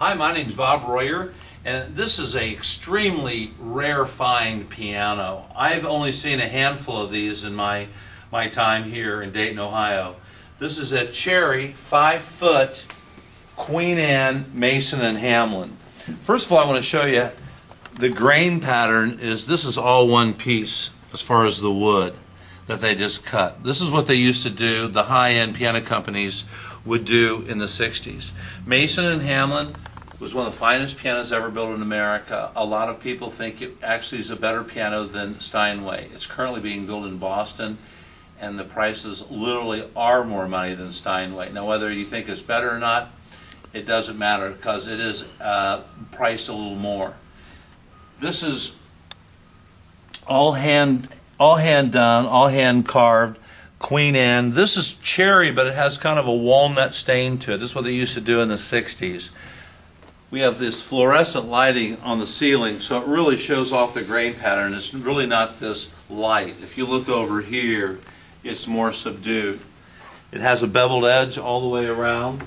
Hi, my name's Bob Royer, and this is an extremely rare find piano. I've only seen a handful of these in my time here in Dayton, Ohio. This is a cherry 5-foot Queen Anne Mason and Hamlin. First of all, I want to show you the grain pattern. This is all one piece as far as the wood that they just cut. This is what they used to do, the high-end piano companies would do in the 60s. Mason and Hamlin was one of the finest pianos ever built in America. A lot of people think it actually is a better piano than Steinway. It's currently being built in Boston, and the prices literally are more money than Steinway. Now, whether you think it's better or not, it doesn't matter, because it is priced a little more. This is all hand done, all hand carved Queen Anne. This is cherry, but it has kind of a walnut stain to it. This is what they used to do in the 60s. We have this fluorescent lighting on the ceiling, so it really shows off the grain pattern. It's really not this light. If you look over here, it's more subdued. It has a beveled edge all the way around.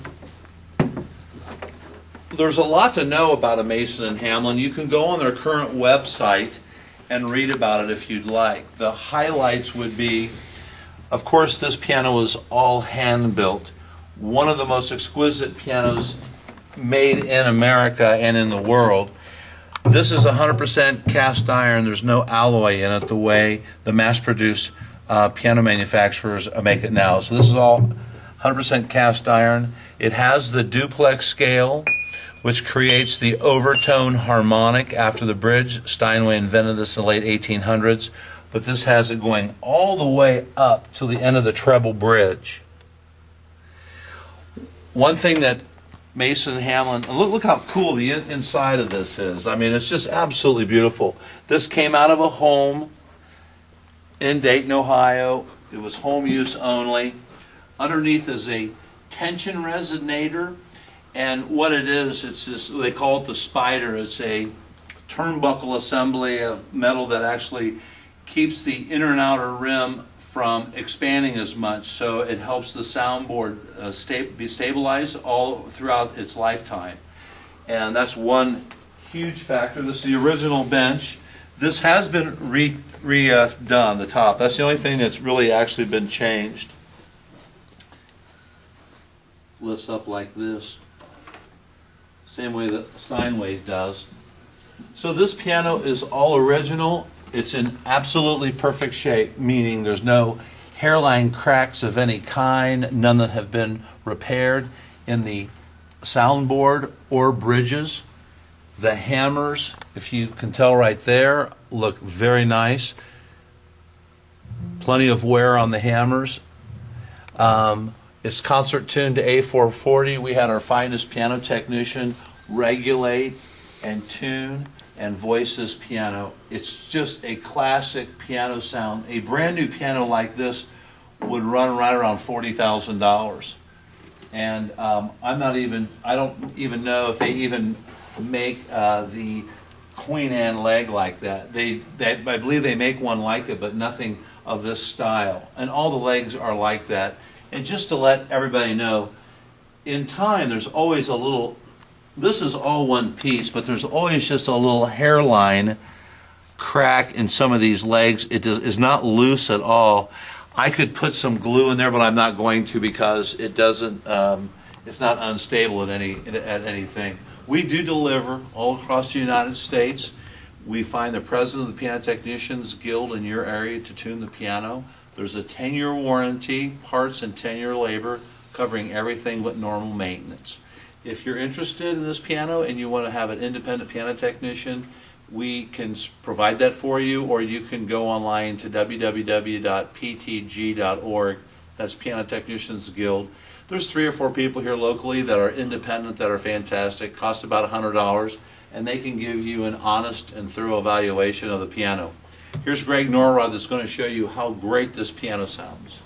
There's a lot to know about a Mason and Hamlin. You can go on their current website and read about it if you'd like. The highlights would be, of course, this piano was all hand-built. One of the most exquisite pianos made in America and in the world. This is 100% cast iron. There's no alloy in it the way the mass-produced piano manufacturers make it now. So this is all 100% cast iron. It has the duplex scale, which creates the overtone harmonic after the bridge. Steinway invented this in the late 1800s, but this has it going all the way up to the end of the treble bridge. One thing that Mason Hamlin, look how cool the inside of this is. I mean, it's just absolutely beautiful. This came out of a home in Dayton, Ohio. It was home use only. Underneath is a tension resonator, and what it is, it's this, they call it the spider. It's a turnbuckle assembly of metal that actually keeps the inner and outer rim from expanding as much, so it helps the soundboard be stabilized all throughout its lifetime. And that's one huge factor. This is the original bench. This has been redone, the top. That's the only thing that's really actually been changed. Lifts up like this, same way that Steinway does. So this piano is all original. It's in absolutely perfect shape, meaning there's no hairline cracks of any kind, none that have been repaired in the soundboard or bridges. The hammers, if you can tell right there, look very nice. Plenty of wear on the hammers. It's concert tuned to A440. We had our finest piano technician regulate and tune and voice this piano. It's just a classic piano sound. A brand new piano like this would run right around $40,000. And I don't even know if they even make the Queen Anne leg like that. I believe they make one like it, but nothing of this style. And all the legs are like that. And just to let everybody know, in time there's always a little, this is all one piece, but there's always just a little hairline crack in some of these legs. It is not loose at all. I could put some glue in there, but I'm not going to, because it doesn't, it's not unstable at anything. We do deliver all across the United States. We find the president of the Piano Technicians Guild in your area to tune the piano. There's a 10-year warranty, parts and 10-year labor, covering everything but normal maintenance. If you're interested in this piano and you want to have an independent piano technician, we can provide that for you, or you can go online to www.ptg.org. That's Piano Technicians Guild. There's 3 or 4 people here locally that are independent, that are fantastic, cost about $100, and they can give you an honest and thorough evaluation of the piano. Here's Greg Norrod that's going to show you how great this piano sounds.